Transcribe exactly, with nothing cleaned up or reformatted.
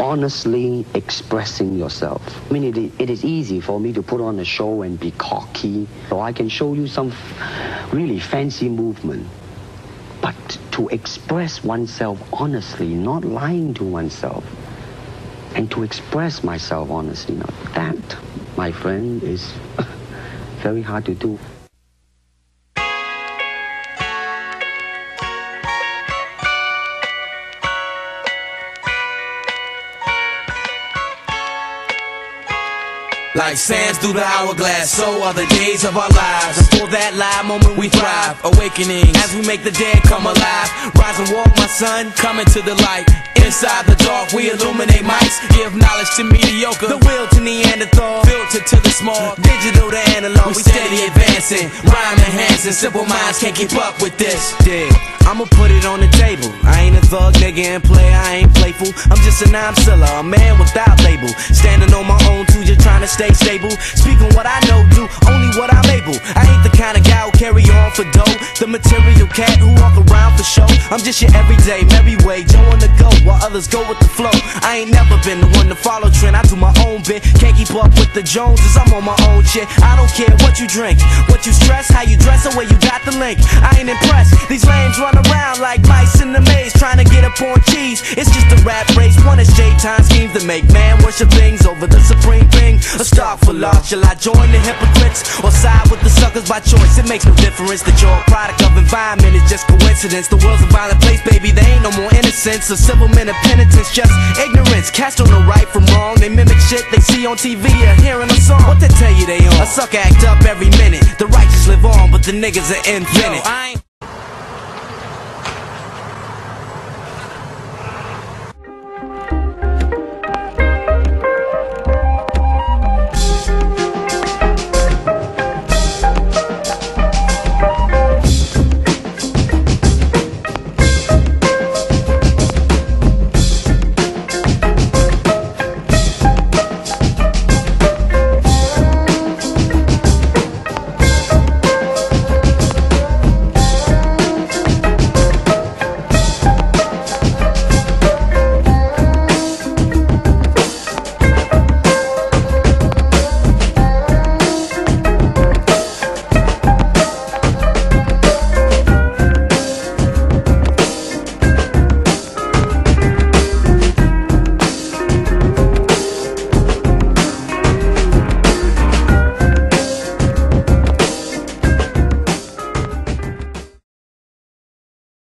honestly expressing yourself. I mean, it, it is easy for me to put on a show and be cocky, or I can show you some really fancy movement. But to express oneself honestly, not lying to oneself, and to express myself honestly, now that, my friend, is very hard to do. Like sands through the hourglass, so are the days of our lives. Until that live moment we thrive, awakening as we make the dead come alive. Rise and walk, my son, come into the light. Inside the dark, we illuminate mics. Give knowledge to mediocre, the will to Neanderthal. Filter to the small, digital to analog. We steady advancing, rhyme enhancing. Simple minds can't keep up with this. Dig. I'ma put it on the table. I ain't a thug, nigga, and play, I ain't playful. I'm just a non-seller, a man without label. Standing on my own too, just trying to stay stable. Speaking what I know, do only what I'm able. I ain't the kind of guy who carry on for dough, the material cat who walk around for show. I'm just your everyday, merryway, Joe on the go, while others go with the flow. I ain't never been the one to follow trend, I do my own bit. Can't keep up with the Joneses, I'm on my own shit. I don't care what you drink, what you stress, how you dress, or where you got the link. I ain't impressed, these lames run around like mice in the maze, trying to get up on cheese. It's just a rap race, one is daytime schemes to make man worship things over the supreme thing. A stock for love, shall I join the hypocrites or side with the suckers by choice? It makes no difference that you're a product of environment, it's just coincidence. The world's a violent place, baby, there ain't no more innocence or civil men of penitence, just ignorance. Cats don't know right from wrong, they mimic shit they see on T V or hearing a song. What they tell you they on? A sucker act up every minute, the righteous live on, but the niggas are infinite. Yo, I ain't